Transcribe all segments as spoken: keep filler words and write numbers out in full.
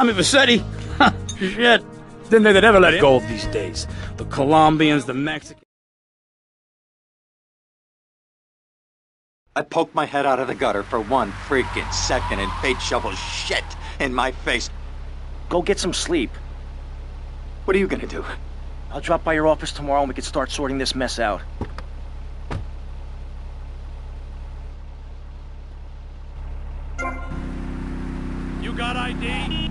Tommy Vercetti? Shit. Didn't they ever let go of these days? The Colombians, the Mexicans. I poked my head out of the gutter for one freaking second and fate shovels shit in my face. Go get some sleep. What are you gonna do? I'll drop by your office tomorrow and we can start sorting this mess out. You got I D?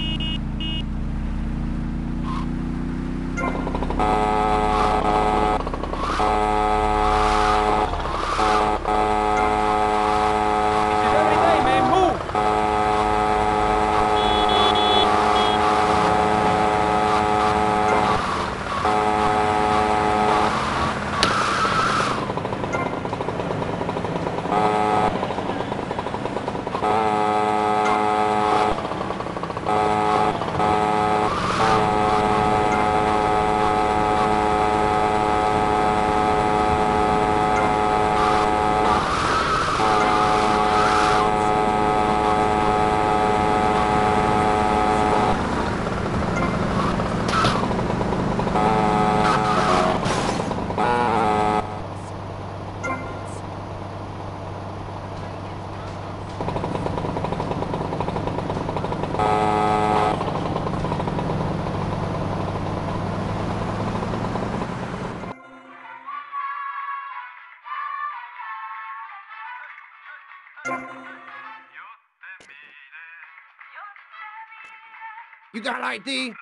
You got I D?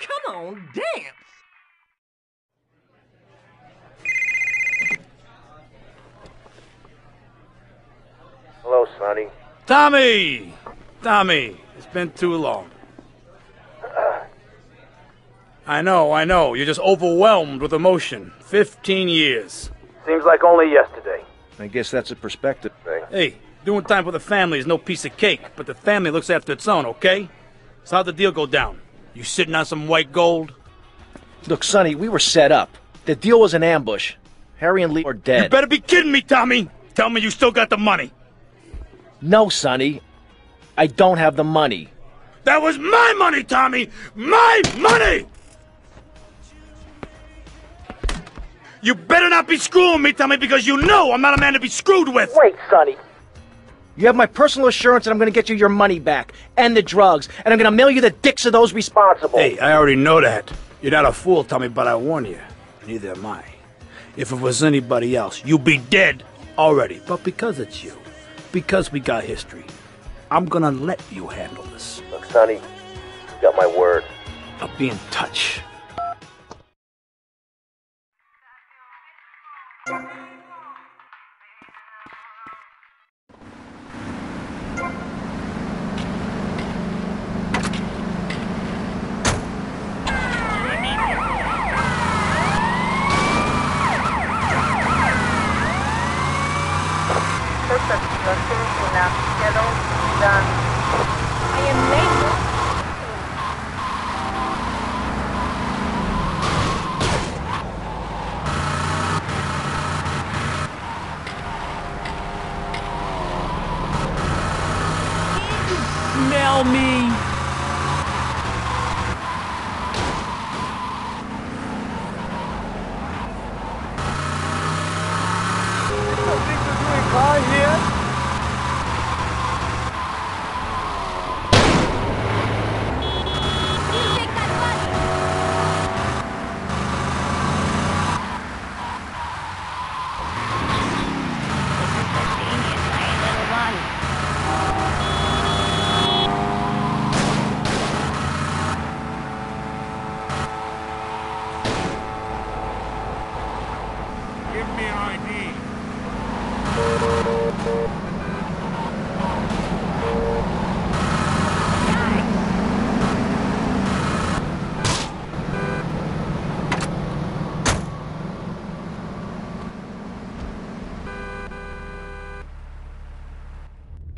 Come on, dance! Hello, Sonny. Tommy! Tommy, it's been too long. I know, I know. You're just overwhelmed with emotion. Fifteen years. Seems like only yesterday. I guess that's a perspective thing. Hey, doing time with the family is no piece of cake, but the family looks after its own, okay? So how'd the deal go down? You sitting on some white gold? Look, Sonny, we were set up. The deal was an ambush. Harry and Lee are dead. You better be kidding me, Tommy! Tell me you still got the money! No, Sonny. I don't have the money. That was my money, Tommy! My money! You better not be screwing me, Tommy, because you know I'm not a man to be screwed with! Wait, Sonny. You have my personal assurance that I'm gonna get you your money back, and the drugs, and I'm gonna mail you the dicks of those responsible. Hey, I already know that. You're not a fool, Tommy, but I warn you, neither am I. If it was anybody else, you'd be dead already. But because it's you, because we got history, I'm gonna let you handle this. Look, Sonny, you got my word. I'll be in touch.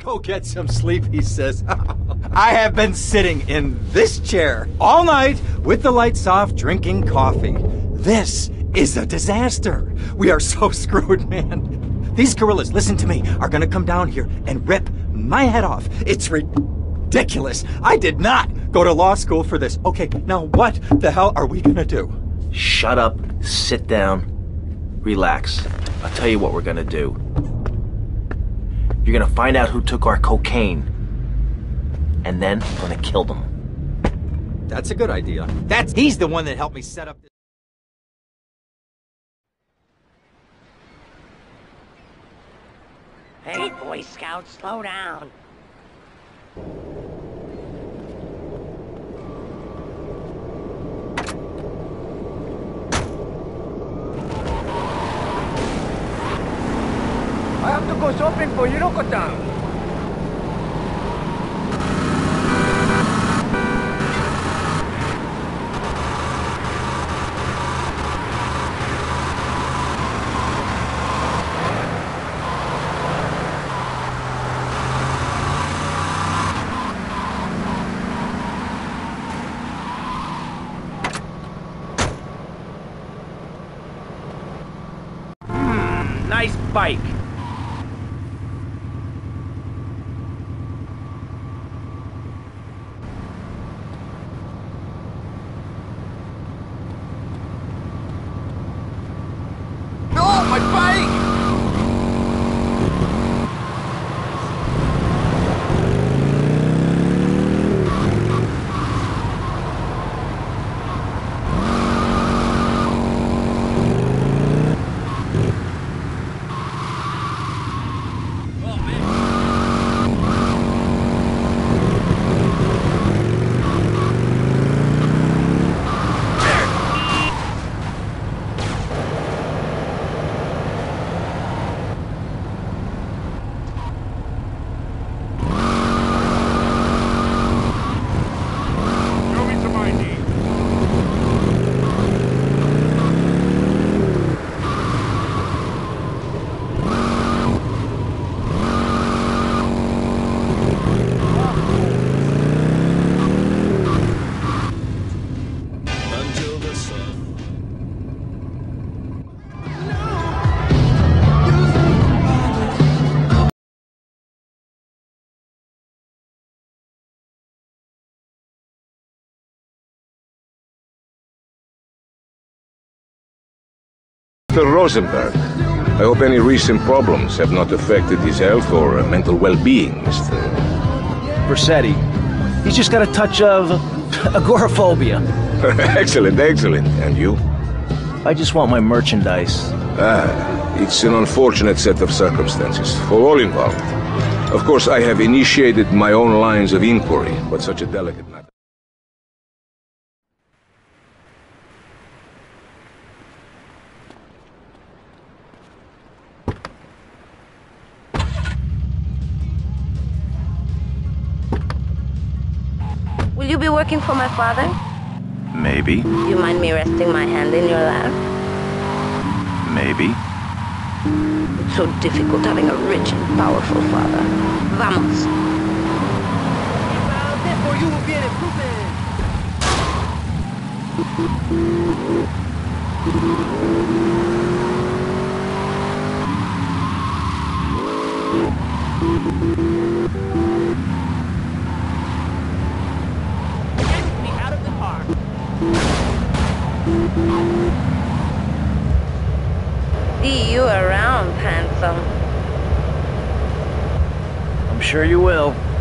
Go get some sleep, he says. I have been sitting in this chair all night with the lights off, drinking coffee. This is a disaster. We are so screwed, man. These gorillas, listen to me, are gonna come down here and rip my head off. It's ridiculous. I did not go to law school for this. Okay, now what the hell are we gonna do? Shut up, sit down, relax. I'll tell you what we're gonna do. You're gonna find out who took our cocaine, and then I'm gonna kill them. That's a good idea. That's he's the one that helped me set up this. Hey, Boy Scouts, slow down. I have to go shopping for Yorokotan. Nice bike. No, my bike! Mister Rosenberg, I hope any recent problems have not affected his health or mental well-being, Mister Versetti. He's just got a touch of agoraphobia. Excellent, excellent. And you? I just want my merchandise. Ah, it's an unfortunate set of circumstances for all involved. Of course, I have initiated my own lines of inquiry, but such a delicate matter. Will you be working for my father? Maybe. Do you mind me resting my hand in your lap? Maybe. So difficult having a rich and powerful father. Vamos. See you around, handsome. I'm sure you will.